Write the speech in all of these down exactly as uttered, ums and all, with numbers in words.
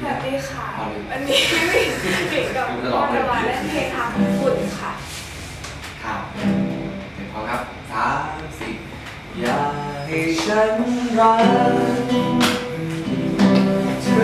แบบนี้ค่ะอันนี้ติดกับก้อนตะวันและเพทาฝุ่นค่ะครับเดี๋ยวพอครับสามสี่อย่าให้ฉันรักซ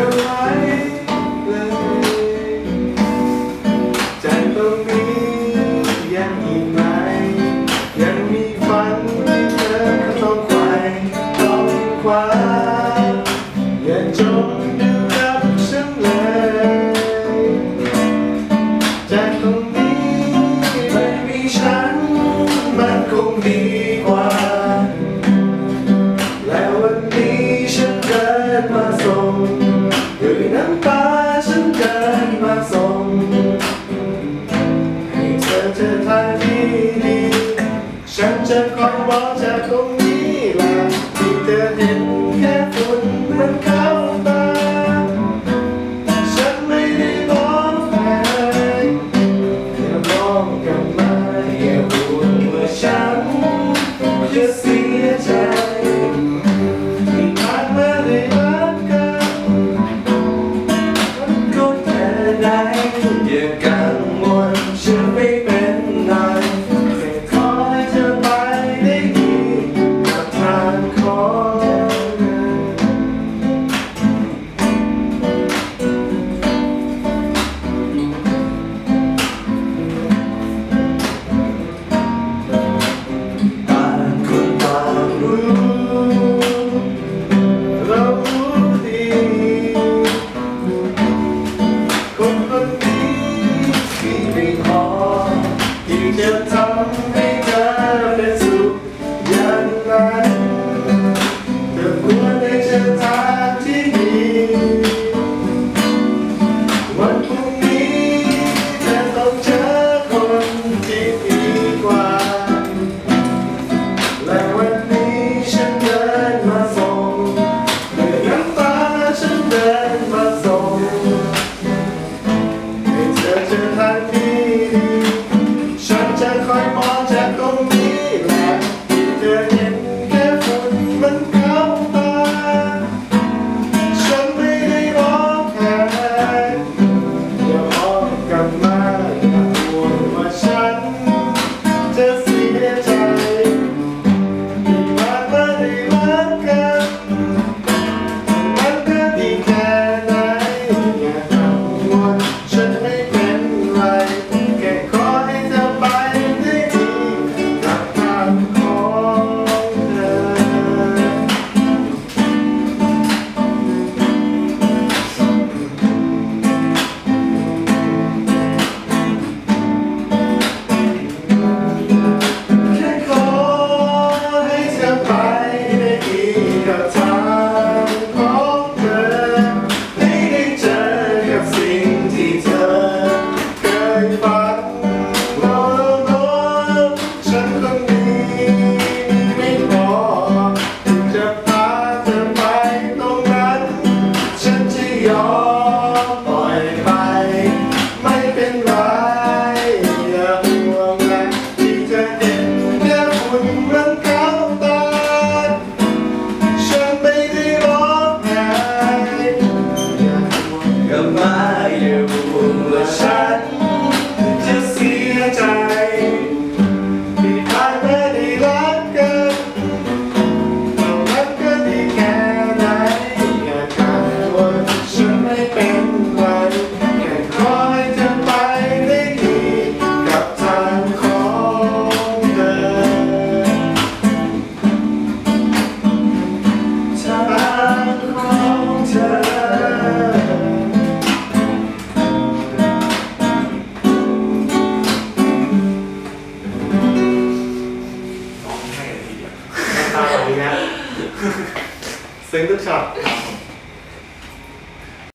ึ้งทุกช็อต